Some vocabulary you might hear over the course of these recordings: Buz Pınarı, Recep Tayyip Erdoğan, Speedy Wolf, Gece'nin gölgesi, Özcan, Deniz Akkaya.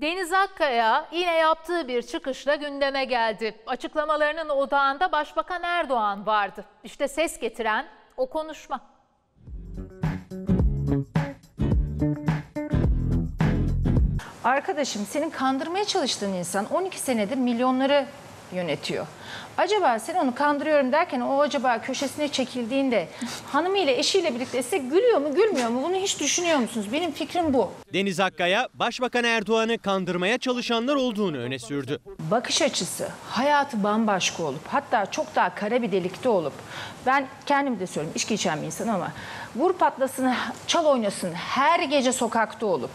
Deniz Akkaya yine yaptığı bir çıkışla gündeme geldi. Açıklamalarının odağında Başbakan Erdoğan vardı. İşte ses getiren o konuşma. Arkadaşım, senin kandırmaya çalıştığın insan 12 senedir milyonları yönetiyor. Acaba sen onu kandırıyorum derken o acaba köşesine çekildiğinde hanımıyla eşiyle birlikte size gülüyor mu gülmüyor mu, bunu hiç düşünüyor musunuz? Benim fikrim bu. Deniz Akkaya Başbakan Erdoğan'ı kandırmaya çalışanlar olduğunu öne sürdü. Bakış açısı, hayatı bambaşka olup hatta çok daha kara bir delikte olup, ben kendim de söylüyorum, içki içen bir insan ama vur patlasın çal oynasın her gece sokakta olup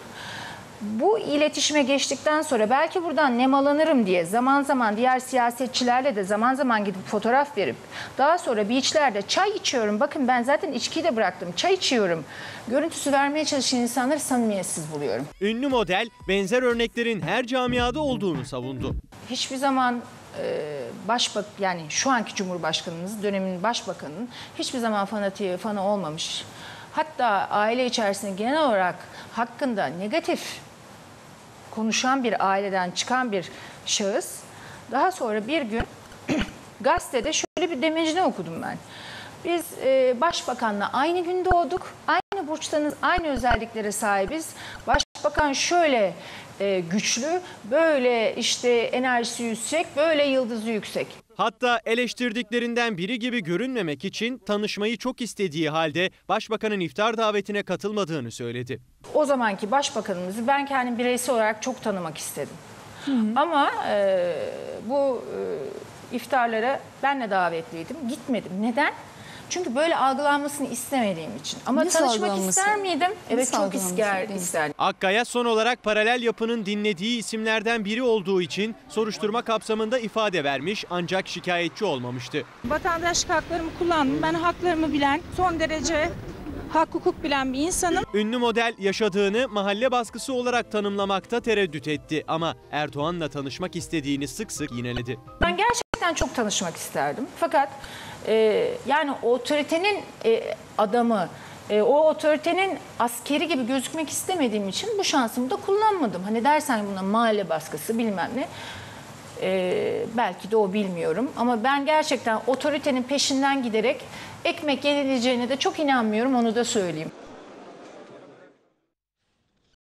bu iletişime geçtikten sonra belki buradan nemalanırım diye zaman zaman diğer siyasetçilerle de zaman zaman gidip fotoğraf verip daha sonra beach'lerde çay içiyorum, bakın ben zaten içkiyi de bıraktım, çay içiyorum görüntüsü vermeye çalışan insanları samimiyetsiz buluyorum. Ünlü model benzer örneklerin her camiada olduğunu savundu. Hiçbir zaman yani şu anki Cumhurbaşkanımız dönemin başbakanının hiçbir zaman fanatiği fanı olmamış. Hatta aile içerisinde genel olarak hakkında negatif konuşan bir aileden çıkan bir şahıs. Daha sonra bir gün gazetede şöyle bir demecini okudum ben. Biz başbakanla aynı gün doğduk, aynı burçtanız, aynı özelliklere sahibiz. Başbakan şöyle güçlü, böyle işte enerjisi yüksek, böyle yıldızı yüksek. Hatta eleştirdiklerinden biri gibi görünmemek için tanışmayı çok istediği halde Başbakan'ın iftar davetine katılmadığını söyledi. O zamanki Başbakanımızı ben kendim bireysel olarak çok tanımak istedim. Hı hı. Ama bu iftarlara ben de davetliydim, gitmedim. Neden? Çünkü böyle algılanmasını istemediğim için. Ama tanışmak ister miydim? Evet, çok isterdim. Akkaya son olarak paralel yapının dinlediği isimlerden biri olduğu için soruşturma kapsamında ifade vermiş ancak şikayetçi olmamıştı. Vatandaş haklarımı kullandım. Ben haklarımı bilen, son derece hak hukuk bilen bir insanım. Ünlü model yaşadığını mahalle baskısı olarak tanımlamakta tereddüt etti ama Erdoğan'la tanışmak istediğini sık sık yineledi. Ben gerçekten çok tanışmak isterdim. Fakat yani otoritenin adamı, o otoritenin askeri gibi gözükmek istemediğim için bu şansımı da kullanmadım. Hani dersen buna mahalle baskısı bilmem ne, belki de o, bilmiyorum. Ama ben gerçekten otoritenin peşinden giderek ekmek yenileceğine de çok inanmıyorum, onu da söyleyeyim.